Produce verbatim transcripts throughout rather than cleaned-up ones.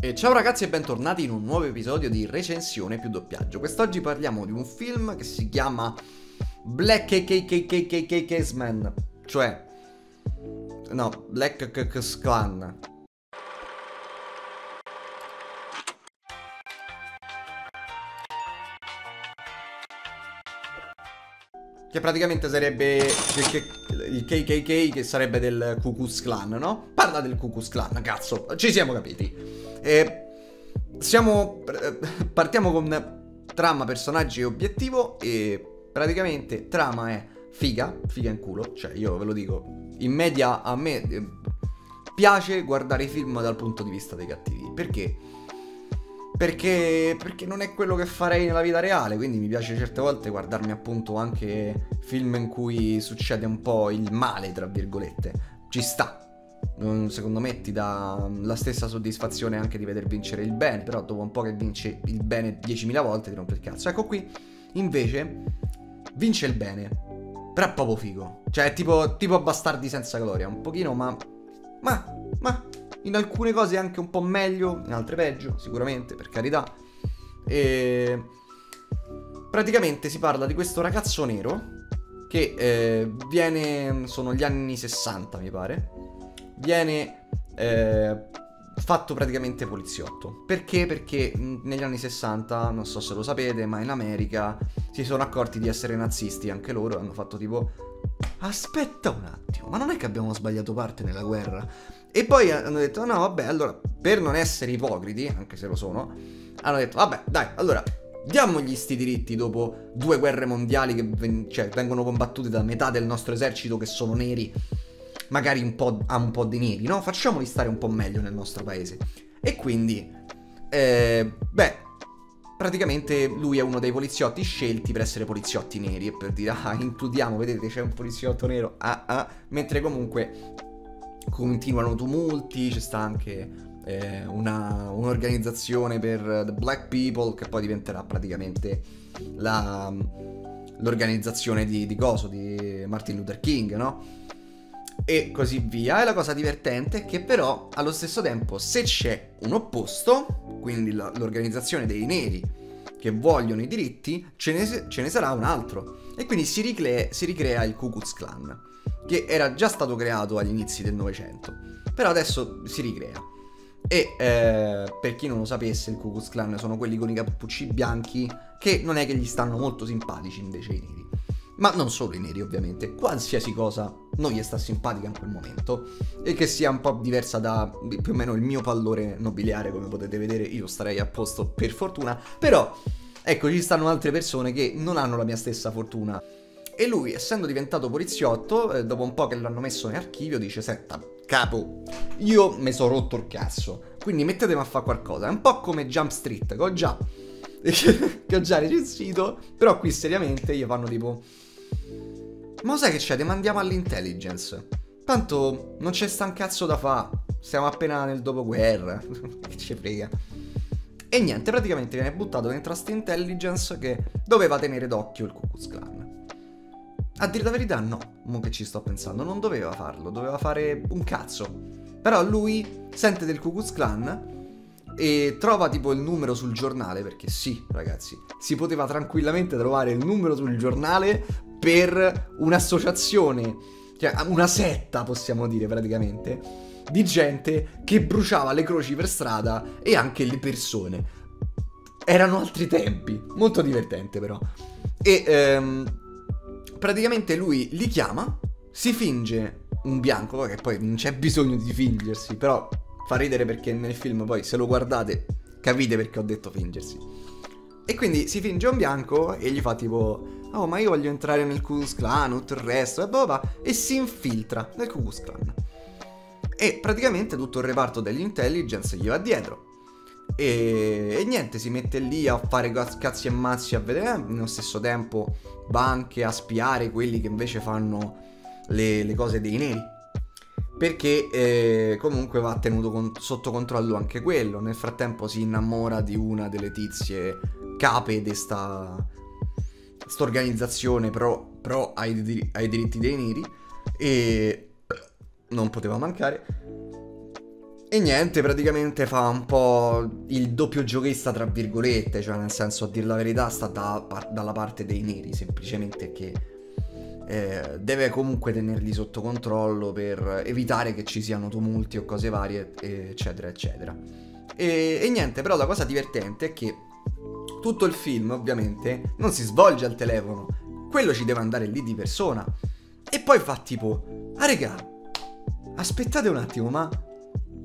E ciao ragazzi e bentornati in un nuovo episodio di recensione più doppiaggio. Quest'oggi parliamo di un film che si chiama BlacKKKKlansman, cioè no, Black Ku Klux Klan. Che praticamente sarebbe il K K K, che sarebbe del Ku Klux Klan, no? Parla del Ku Klux Klan, cazzo, ci siamo capiti. E siamo, partiamo con trama, personaggi e obiettivo. E praticamente trama è figa, figa in culo, cioè io ve lo dico, in media a me piace guardare i film dal punto di vista dei cattivi. Perché? Perché, perché non è quello che farei nella vita reale, quindi mi piace certe volte guardarmi appunto anche film in cui succede un po' il male, tra virgolette. Ci sta. Secondo me ti dà la stessa soddisfazione anche di veder vincere il bene, però dopo un po' che vince il bene diecimila volte ti rompe il cazzo. Ecco qui, invece, vince il bene, però è proprio figo. Cioè è tipo, tipo Bastardi senza gloria, un pochino, ma... ma... ma... in alcune cose anche un po' meglio, in altre peggio, sicuramente, per carità. E praticamente si parla di questo ragazzo nero che eh, viene, sono gli anni sessanta mi pare, viene eh, fatto praticamente poliziotto. Perché? Perché negli anni sessanta, non so se lo sapete, ma in America si sono accorti di essere nazisti anche loro, hanno fatto tipo: aspetta un attimo, ma non è che abbiamo sbagliato parte nella guerra? E poi hanno detto: no vabbè, allora, per non essere ipocriti, anche se lo sono, hanno detto: vabbè dai, allora diamogli sti diritti dopo due guerre mondiali che ven cioè, vengono combattute da metà del nostro esercito che sono neri, magari un po' a un po' di neri, no? Facciamoli stare un po' meglio nel nostro paese. E quindi eh, beh, praticamente lui è uno dei poliziotti scelti per essere poliziotti neri, e per dire: ah, includiamo, vedete, c'è un poliziotto nero, ah ah. Mentre comunque continuano tumulti, c'è sta anche eh, un'organizzazione per uh, the black people, che poi diventerà praticamente l'organizzazione di, di coso, di Martin Luther King, no? E così via. E la cosa divertente è che però allo stesso tempo, se c'è un opposto, quindi l'organizzazione dei neri che vogliono i diritti, ce ne, ce ne sarà un altro. E quindi si, ricre si ricrea il Ku Klux Klan, che era già stato creato agli inizi del Novecento, però adesso si ricrea. E eh, per chi non lo sapesse, il Ku Klux Klan sono quelli con i cappucci bianchi, che non è che gli stanno molto simpatici invece i neri. Ma non solo i neri, ovviamente, qualsiasi cosa non gli sta simpatica in quel momento, e che sia un po' diversa da più o meno il mio pallore nobiliare, come potete vedere io starei a posto per fortuna, però ecco, ci stanno altre persone che non hanno la mia stessa fortuna. E lui, essendo diventato poliziotto, eh, dopo un po' che l'hanno messo in archivio, dice: senta, capo, io mi sono rotto il cazzo, quindi mettetemi a fare qualcosa. È un po' come Jump Street, che ho già che ho già recensito, però qui seriamente gli fanno tipo: ma sai che c'è? Te mandiamo all'intelligence, tanto non c'è sta un cazzo da fa, siamo appena nel dopoguerra, che ci frega. E niente, praticamente viene buttato dentro a sta intelligence che doveva tenere d'occhio il Ku Klux Klan. A dire la verità, no, mo che ci sto pensando, non doveva farlo, doveva fare un cazzo. Però lui sente del Ku Klux Klan e trova tipo il numero sul giornale, perché sì, ragazzi, si poteva tranquillamente trovare il numero sul giornale per un'associazione, cioè una setta, possiamo dire praticamente, di gente che bruciava le croci per strada e anche le persone. Erano altri tempi, molto divertente però. E... Ehm, praticamente lui li chiama, si finge un bianco, che poi non c'è bisogno di fingersi, però fa ridere perché nel film poi, se lo guardate, capite perché ho detto fingersi. E quindi si finge un bianco e gli fa tipo: oh, ma io voglio entrare nel Ku Klux Klan, tutto il resto, e bla, e si infiltra nel Ku Klux Klan. E praticamente tutto il reparto dell'intelligence gli va dietro. E, e niente, si mette lì a fare cazzi e mazzi, a vedere. Nello stesso tempo va anche a spiare quelli che invece fanno le, le cose dei neri, perché eh, comunque va tenuto con, sotto controllo anche quello. Nel frattempo si innamora di una delle tizie cape di sta organizzazione pro, pro ai, dir ai diritti dei neri, e non poteva mancare. E niente, praticamente fa un po' il doppio giochista tra virgolette, cioè nel senso, a dir la verità, sta da, par, dalla parte dei neri, semplicemente che eh, deve comunque tenerli sotto controllo per evitare che ci siano tumulti o cose varie, eccetera eccetera. E, e niente, però la cosa divertente è che tutto il film ovviamente non si svolge al telefono, quello ci deve andare lì di persona. E poi fa tipo: ah regà, aspettate un attimo, ma...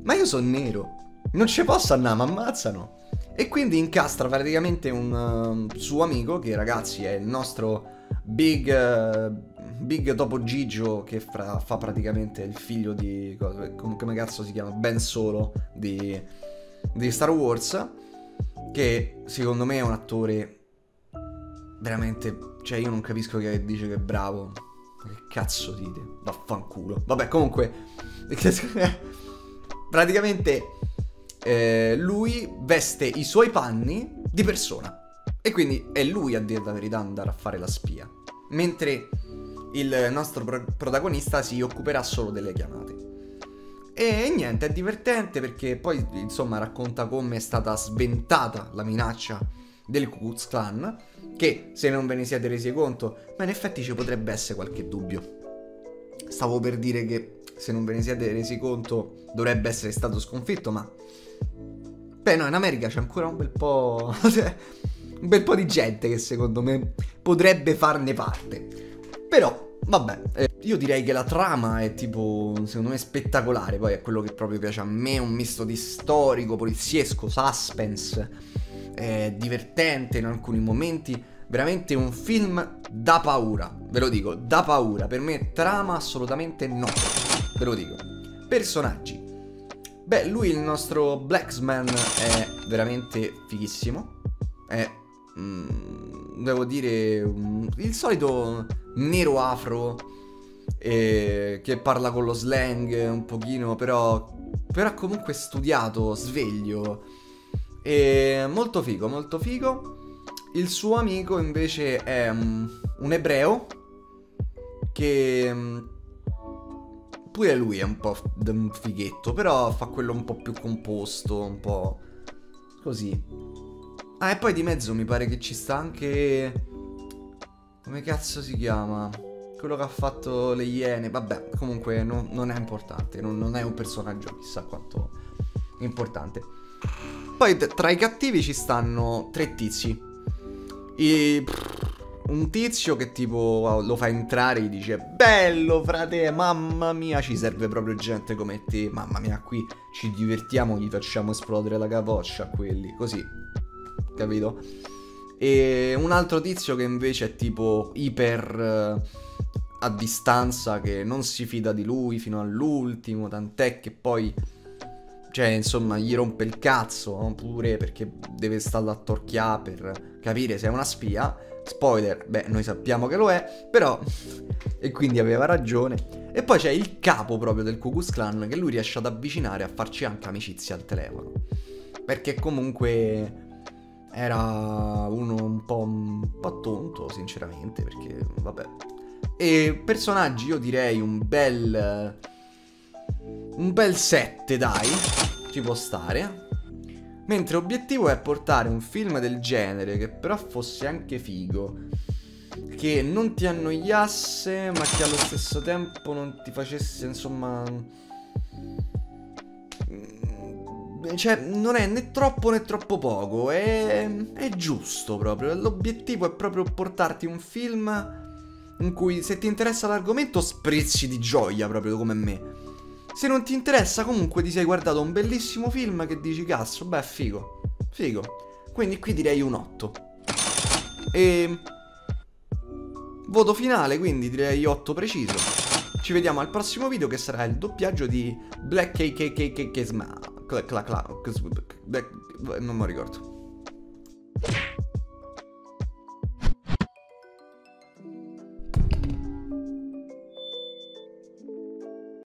ma io sono nero, non ci posso andare, mi ammazzano. E quindi incastra praticamente un uh, suo amico, che ragazzi è il nostro Big uh, Big Topo Gigio, che fra, fa praticamente il figlio di... Com come cazzo si chiama? Ben Solo di, di Star Wars, che secondo me è un attore veramente... cioè io non capisco che dice che è bravo. Che cazzo dite? Vaffanculo. Vabbè, comunque... praticamente eh, lui veste i suoi panni di persona e quindi è lui a dire la verità andare a fare la spia, mentre il nostro pro protagonista si occuperà solo delle chiamate. E niente, è divertente perché poi insomma racconta come è stata sventata la minaccia del Ku Klux Klan, che se non ve ne siete resi conto, ma in effetti ci potrebbe essere qualche dubbio. Stavo per dire che se non ve ne siete resi conto dovrebbe essere stato sconfitto, ma beh no, in America c'è ancora un bel po' un bel po' di gente che secondo me potrebbe farne parte. Però vabbè, eh, io direi che la trama è tipo secondo me spettacolare, poi è quello che proprio piace a me, un misto di storico, poliziesco, suspense, eh, divertente in alcuni momenti. Veramente un film da paura, ve lo dico, da paura. Per me trama assolutamente no, ve lo dico. Personaggi. Beh, lui il nostro BlacKKKlansman è veramente fighissimo. È, mm, devo dire, mm, il solito nero afro eh, che parla con lo slang un pochino, però, però comunque studiato, sveglio. E molto figo, molto figo. Il suo amico invece è um, un ebreo che um, pure lui è un po' un fighetto, però fa quello un po' più composto, un po' così. Ah, e poi di mezzo mi pare che ci sta anche... come cazzo si chiama? Quello che ha fatto le Iene. Vabbè, comunque no, non è importante, non, non è un personaggio chissà quanto importante. Poi tra i cattivi ci stanno tre tizi. E un tizio che tipo lo fa entrare e gli dice: bello frate, mamma mia, ci serve proprio gente come te, mamma mia, qui ci divertiamo, gli facciamo esplodere la capoccia a quelli, così, capito? E un altro tizio che invece è tipo iper eh, a distanza, che non si fida di lui fino all'ultimo, tant'è che poi, cioè insomma, gli rompe il cazzo, no? Pure perché deve stare a torchià per capire se è una spia. Spoiler, beh, noi sappiamo che lo è, però e quindi aveva ragione. E poi c'è il capo proprio del Ku Klux Klan, che lui riesce ad avvicinare, a farci anche amicizia al telefono, perché comunque era uno un po', un po' tonto sinceramente, perché vabbè. E personaggi, io direi un bel un bel sette, dai, ci può stare. Mentre obiettivo è portare un film del genere che però fosse anche figo, che non ti annoiasse ma che allo stesso tempo non ti facesse, insomma, cioè non è né troppo né troppo poco, è, è giusto proprio. L'obiettivo è proprio portarti un film in cui, se ti interessa l'argomento, sprezzi di gioia proprio come me. Se non ti interessa, comunque ti sei guardato un bellissimo film che dici: cazzo, beh, figo, figo. Quindi qui direi un otto. E voto finale, quindi direi otto preciso. Ci vediamo al prossimo video, che sarà il doppiaggio di BlacKKKKlansman. Non me lo ricordo.